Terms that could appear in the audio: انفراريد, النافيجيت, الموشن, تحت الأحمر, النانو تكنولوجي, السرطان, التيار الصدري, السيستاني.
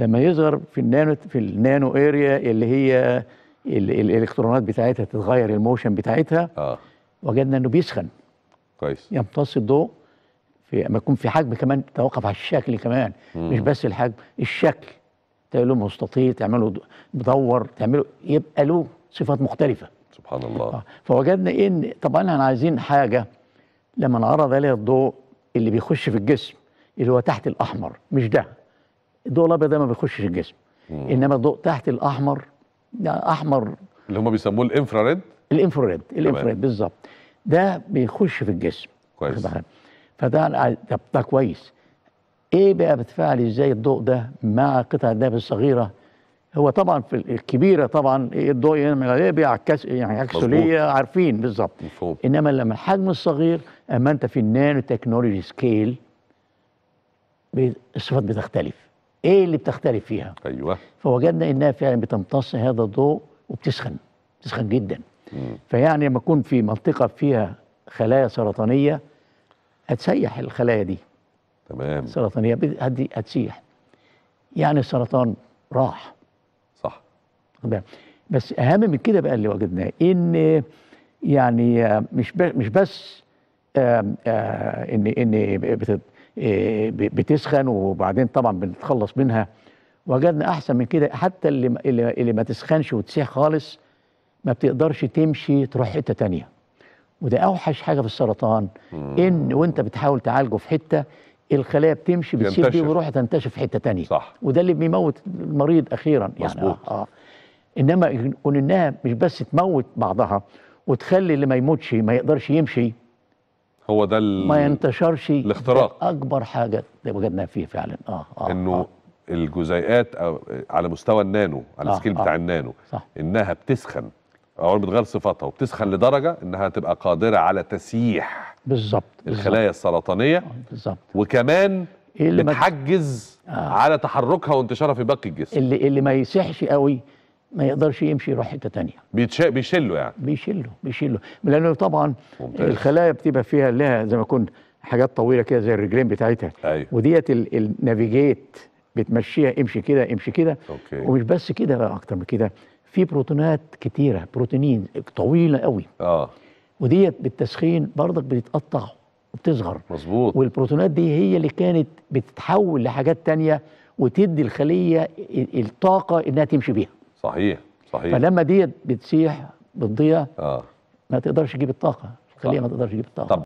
لما يظهر في النانو اريا اللي هي الالكترونات بتاعتها تتغير، الموشن بتاعتها وجدنا انه بيسخن كويس، يمتص الضوء لما يكون في حجم، كمان توقف على الشكل كمان مش بس الحجم، الشكل تعمله مستطيل، تعمله مدور، تعمله يبقى له صفات مختلفه. سبحان الله. فوجدنا ان طبعا احنا عايزين حاجه لما نعرض عليها الضوء اللي بيخش في الجسم اللي هو تحت الاحمر، مش ده الضوء الابيض ده ما بيخشش الجسم، انما الضوء تحت الاحمر يعني احمر اللي هم بيسموه الانفراريد بالظبط، ده بيخش في الجسم كويس. فده كويس. ايه بقى بتفاعل ازاي الضوء ده مع قطع الذهب الصغيره؟ هو طبعا في الكبيره طبعا الضوء يعمل عليه بيعكس، يعني عكسه ليه عارفين بالظبط، انما لما الحجم الصغير، اما انت في النانو تكنولوجي سكيل الصفات بتختلف. ايه اللي بتختلف فيها؟ ايوه. فوجدنا انها فعلا بتمتص هذا الضوء وبتسخن جدا. فيعني لما يكون في منطقه فيها خلايا سرطانيه هتسيح الخلايا دي. تمام. السرطانيه هتسيح. يعني السرطان راح. صح. تمام. بس اهم من كده بقى اللي وجدناه ان يعني مش بس ان بتسخن وبعدين طبعا بنتخلص منها، وجدنا احسن من كده حتى اللي ما تسخنش وتسيح خالص ما بتقدرش تمشي تروح حته تانيه. وده اوحش حاجه في السرطان، ان وانت بتحاول تعالجه في حته الخلايا بتمشي بتسيب دي ويروح تنتشر في حته ثانيه، وده اللي بيموت المريض اخيرا يعني. انما يكون انها مش بس تموت بعضها وتخلي اللي ما يموتش ما يقدرش يمشي، هو ده ما ينتشرش، الاختراق اكبر حاجه وجدناها فيه فعلا. انه الجزيئات على مستوى النانو، على السكيل بتاع النانو، صح. انها بتسخن أو بتغير صفاتها وبتسخن لدرجة إنها تبقى قادرة على تسييح بالظبط الخلايا السرطانية بالظبط، وكمان بتحجز على تحركها وانتشارها في باقي الجسم. اللي ما يسيحش قوي ما يقدرش يمشي يروح حتة تانية، بيشله يعني بيشله لأنه طبعا ممتاز. الخلايا بتبقى فيها لها زي ما يكون حاجات طويلة كده زي الرجلين بتاعتها، أيوه. وديت النافيجيت بتمشيها امشي كده أوكي. ومش بس كده بقى، أكتر من كده في بروتونات كتيرة، بروتينين طويلة قوي وديت بالتسخين برضك بتتقطع وبتصغر. مظبوط. والبروتونات دي هي اللي كانت بتتحول لحاجات تانية وتدي الخلية الطاقة انها تمشي بيها. صحيح. فلما ديت بتسيح بتضيع ما تقدرش تجيب الطاقة، الخلية ما تقدرش تجيب الطاقة. طب.